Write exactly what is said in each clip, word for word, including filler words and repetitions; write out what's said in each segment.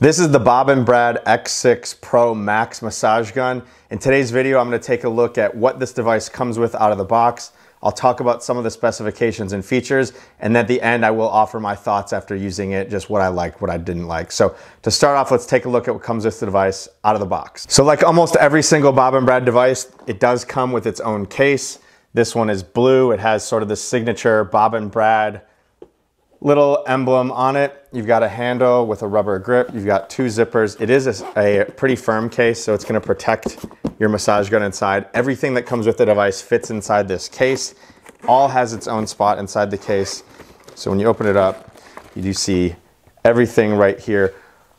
This is the Bob and Brad X six Pro Max massage gun. In today's video, I'm going to take a look at what this device comes with out of the box. I'll talk about some of the specifications and features, and at the end, I will offer my thoughts after using it, just what I liked, what I didn't like. So to start off, let's take a look at what comes with the device out of the box. So like almost every single Bob and Brad device, it does come with its own case. This one is blue. It has sort of the signature Bob and Brad little emblem on it. You've got a handle with a rubber grip. You've got two zippers. It is a, a pretty firm case, so it's gonna protect your massage gun inside. Everything that comes with the device fits inside this case. All has its own spot inside the case. So when you open it up, you do see everything right here.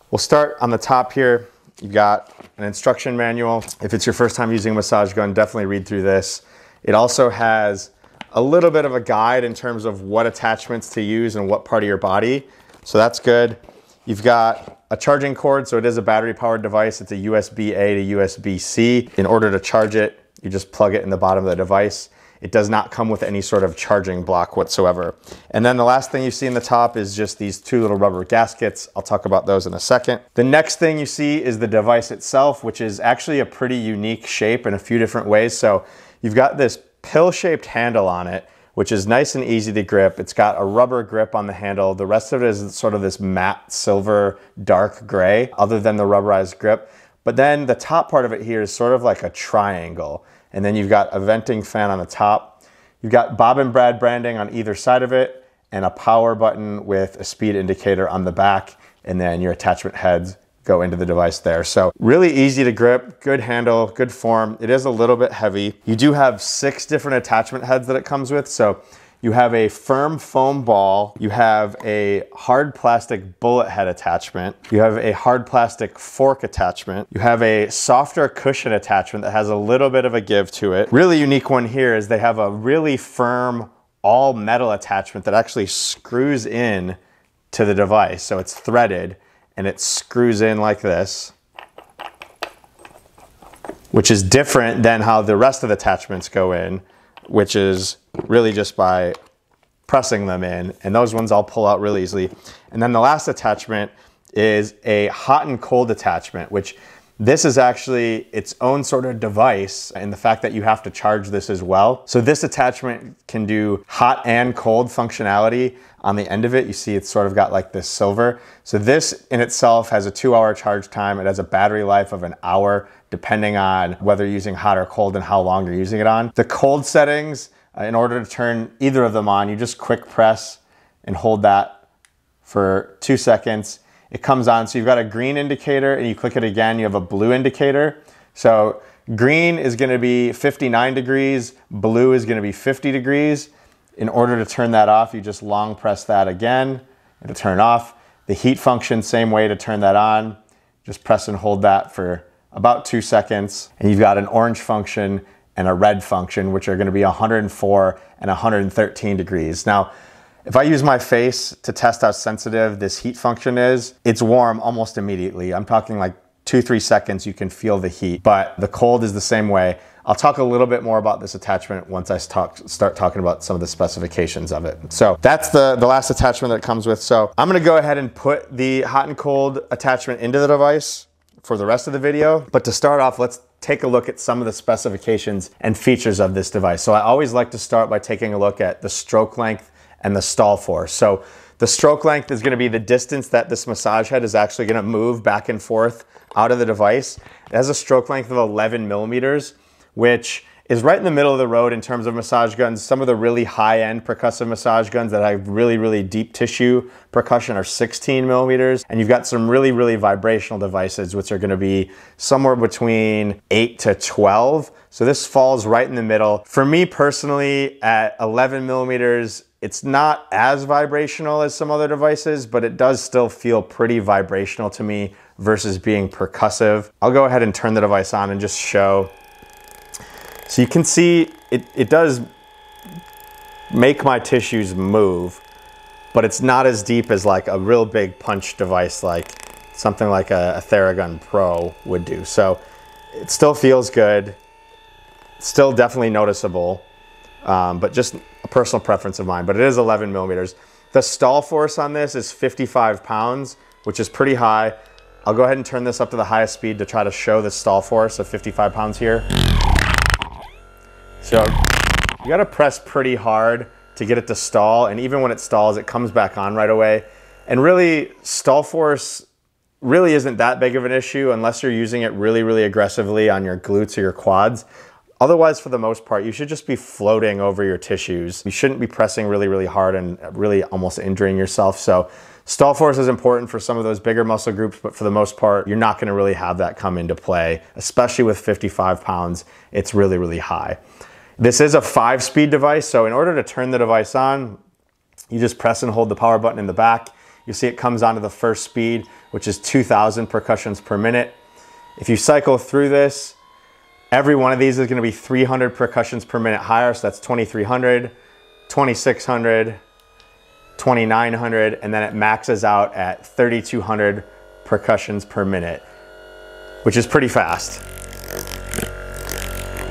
We'll start on the top here. You've got an instruction manual. If it's your first time using a massage gun, definitely read through this. It also has a little bit of a guide in terms of what attachments to use and what part of your body. So that's good. You've got a charging cord, so it is a battery powered device. It's a U S B A to U S B C. In order to charge it, you just plug it in the bottom of the device. It does not come with any sort of charging block whatsoever. And then the last thing you see in the top is just these two little rubber gaskets. I'll talk about those in a second. The next thing you see is the device itself, which is actually a pretty unique shape in a few different ways. So you've got this pill-shaped handle on it, which is nice and easy to grip. It's got a rubber grip on the handle. The rest of it is sort of this matte silver, dark gray, other than the rubberized grip. But then the top part of it here is sort of like a triangle. And then you've got a venting fan on the top. You've got Bob and Brad branding on either side of it and a power button with a speed indicator on the back. And then your attachment heads go into the device there. So really easy to grip, good handle, good form. It is a little bit heavy. You do have six different attachment heads that it comes with. So you have a firm foam ball, you have a hard plastic bullet head attachment, you have a hard plastic fork attachment, you have a softer cushion attachment that has a little bit of a give to it. Really unique one here is they have a really firm all metal attachment that actually screws in to the device. So it's threaded and it screws in like this, which is different than how the rest of the attachments go in, which is really just by pressing them in. And those ones I'll pull out really easily. And then the last attachment is a hot and cold attachment, which this is actually its own sort of device, and the fact that you have to charge this as well. So this attachment can do hot and cold functionality on the end of it. You see it's sort of got like this silver. So this in itself has a two hour charge time. It has a battery life of an hour, depending on whether you're using hot or cold and how long you're using it on. The cold settings, in order to turn either of them on, you just quick press and hold that for two seconds. It comes on, so you've got a green indicator and you click it again, you have a blue indicator. So green is gonna be fifty-nine degrees, blue is gonna be fifty degrees. In order to turn that off, you just long press that again, it'll turn off. The heat function, same way to turn that on, just press and hold that for about two seconds. And you've got an orange function and a red function, which are gonna be one hundred four and one hundred thirteen degrees. Now, if I use my face to test how sensitive this heat function is, it's warm almost immediately. I'm talking like two, three seconds, you can feel the heat, but the cold is the same way. I'll talk a little bit more about this attachment once I talk, start talking about some of the specifications of it. So that's the, the last attachment that it comes with. So I'm gonna go ahead and put the hot and cold attachment into the device for the rest of the video. But to start off, let's take a look at some of the specifications and features of this device. So I always like to start by taking a look at the stroke length and the stall force. So the stroke length is gonna be the distance that this massage head is actually gonna move back and forth out of the device. It has a stroke length of eleven millimeters, which is right in the middle of the road in terms of massage guns. Some of the really high-end percussive massage guns that have really, really deep tissue percussion are sixteen millimeters. And you've got some really, really vibrational devices, which are gonna be somewhere between eight to twelve. So this falls right in the middle. For me personally, at eleven millimeters, it's not as vibrational as some other devices, but it does still feel pretty vibrational to me versus being percussive. I'll go ahead and turn the device on and just show. So you can see it, it does make my tissues move, but it's not as deep as like a real big punch device, like something like a, a Theragun Pro would do. So it still feels good, still definitely noticeable, um, but just a personal preference of mine, but it is eleven millimeters. The stall force on this is fifty-five pounds, which is pretty high. I'll go ahead and turn this up to the highest speed to try to show the stall force of fifty-five pounds here. So you gotta press pretty hard to get it to stall, and even when it stalls, it comes back on right away. And really, stall force really isn't that big of an issue unless you're using it really, really aggressively on your glutes or your quads. Otherwise, for the most part, you should just be floating over your tissues. You shouldn't be pressing really, really hard and really almost injuring yourself. So stall force is important for some of those bigger muscle groups, but for the most part, you're not gonna really have that come into play, especially with fifty-five pounds. It's really, really high. This is a five speed device. So in order to turn the device on, you just press and hold the power button in the back. You see it comes onto the first speed, which is two thousand percussions per minute. If you cycle through this, every one of these is gonna be three hundred percussions per minute higher, so that's twenty-three hundred, twenty-six hundred, twenty-nine hundred, and then it maxes out at thirty-two hundred percussions per minute, which is pretty fast.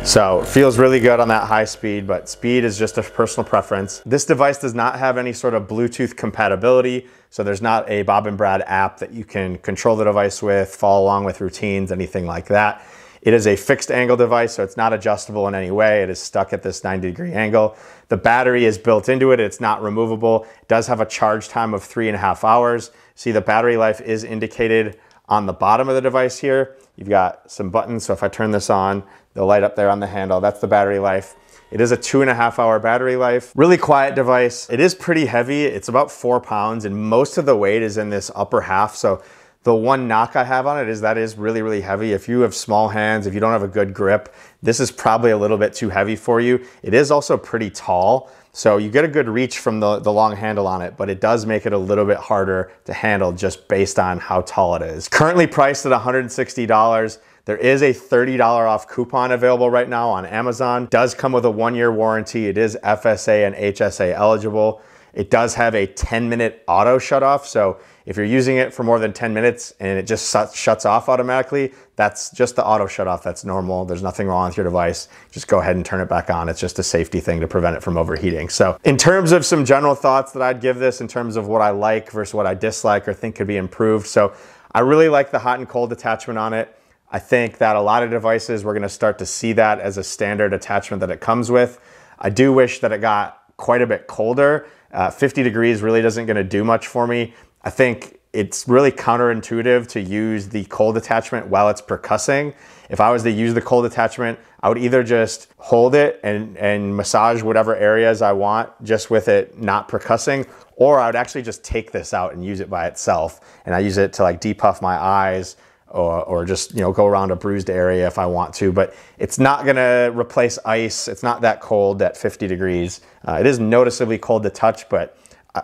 So it feels really good on that high speed, but speed is just a personal preference. This device does not have any sort of Bluetooth compatibility, so there's not a Bob and Brad app that you can control the device with, follow along with routines, anything like that. It is a fixed angle device, so it's not adjustable in any way. It is stuck at this ninety degree angle. The battery is built into it. It's not removable. It does have a charge time of three and a half hours. See, the battery life is indicated on the bottom of the device here. You've got some buttons, so if I turn this on, they'll light up there on the handle. That's the battery life. It is a two and a half hour battery life. Really quiet device. It is pretty heavy. It's about four pounds, and most of the weight is in this upper half. So the one knock I have on it is that is really, really heavy. If you have small hands, if you don't have a good grip, this is probably a little bit too heavy for you. It is also pretty tall, so you get a good reach from the, the long handle on it, but it does make it a little bit harder to handle just based on how tall it is. Currently priced at one hundred sixty dollars. There is a thirty dollar off coupon available right now on Amazon. It does come with a one-year warranty. It is F S A and H S A eligible. It does have a ten minute auto shut off. So if you're using it for more than ten minutes and it just shuts off automatically, that's just the auto shut off. That's normal. There's nothing wrong with your device. Just go ahead and turn it back on. It's just a safety thing to prevent it from overheating. So in terms of some general thoughts that I'd give this in terms of what I like versus what I dislike or think could be improved. So I really like the hot and cold attachment on it. I think that a lot of devices, we're gonna start to see that as a standard attachment that it comes with. I do wish that it got quite a bit colder. Uh, fifty degrees really doesn't gonna do much for me. I think it's really counterintuitive to use the cold attachment while it's percussing. If I was to use the cold attachment, I would either just hold it and, and massage whatever areas I want just with it not percussing, or I would actually just take this out and use it by itself. And I use it to like depuff my eyes, Or, or just, you know, go around a bruised area if I want to, but it's not gonna replace ice. It's not that cold at fifty degrees. Uh, it is noticeably cold to touch, but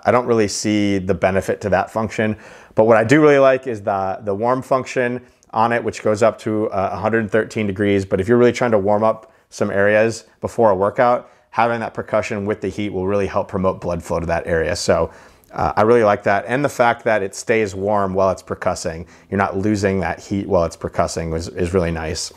I don't really see the benefit to that function. But what I do really like is the, the warm function on it, which goes up to uh, one hundred thirteen degrees. But if you're really trying to warm up some areas before a workout, having that percussion with the heat will really help promote blood flow to that area. So Uh, I really like that, and the fact that it stays warm while it's percussing. You're not losing that heat while it's percussing is, is really nice.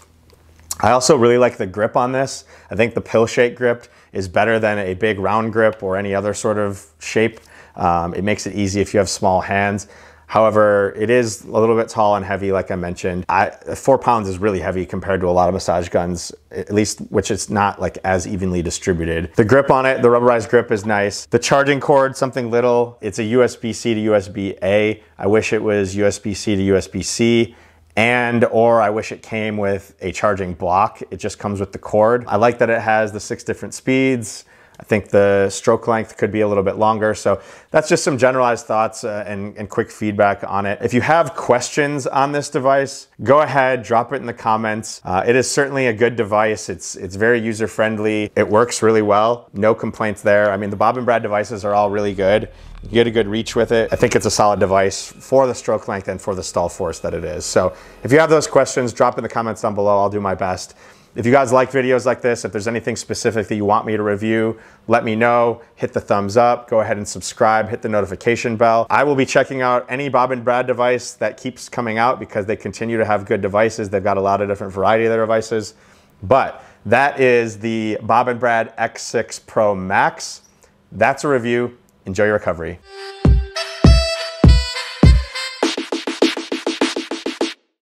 I also really like the grip on this. I think the pill shape grip is better than a big round grip or any other sort of shape. Um, it makes it easy if you have small hands. However, it is a little bit tall and heavy, like I mentioned. I, four pounds is really heavy compared to a lot of massage guns, at least, which it's not like as evenly distributed. The grip on it, the rubberized grip is nice. The charging cord, something little. It's a U S B C to U S B A. I wish it was U S B C to U S B C, and or I wish it came with a charging block. It just comes with the cord. I like that it has the six different speeds. I think the stroke length could be a little bit longer. So that's just some generalized thoughts uh, and, and quick feedback on it. If you have questions on this device, go ahead, drop it in the comments. Uh, it is certainly a good device. It's, it's very user-friendly. It works really well. No complaints there. I mean, the Bob and Brad devices are all really good. You get a good reach with it. I think it's a solid device for the stroke length and for the stall force that it is. So if you have those questions, drop in the comments down below. I'll do my best. If you guys like videos like this, if there's anything specific that you want me to review, let me know, hit the thumbs up, go ahead and subscribe, hit the notification bell. I will be checking out any Bob and Brad device that keeps coming out because they continue to have good devices. They've got a lot of different variety of their devices. But that is the Bob and Brad X six Pro Max. That's a review. Enjoy your recovery.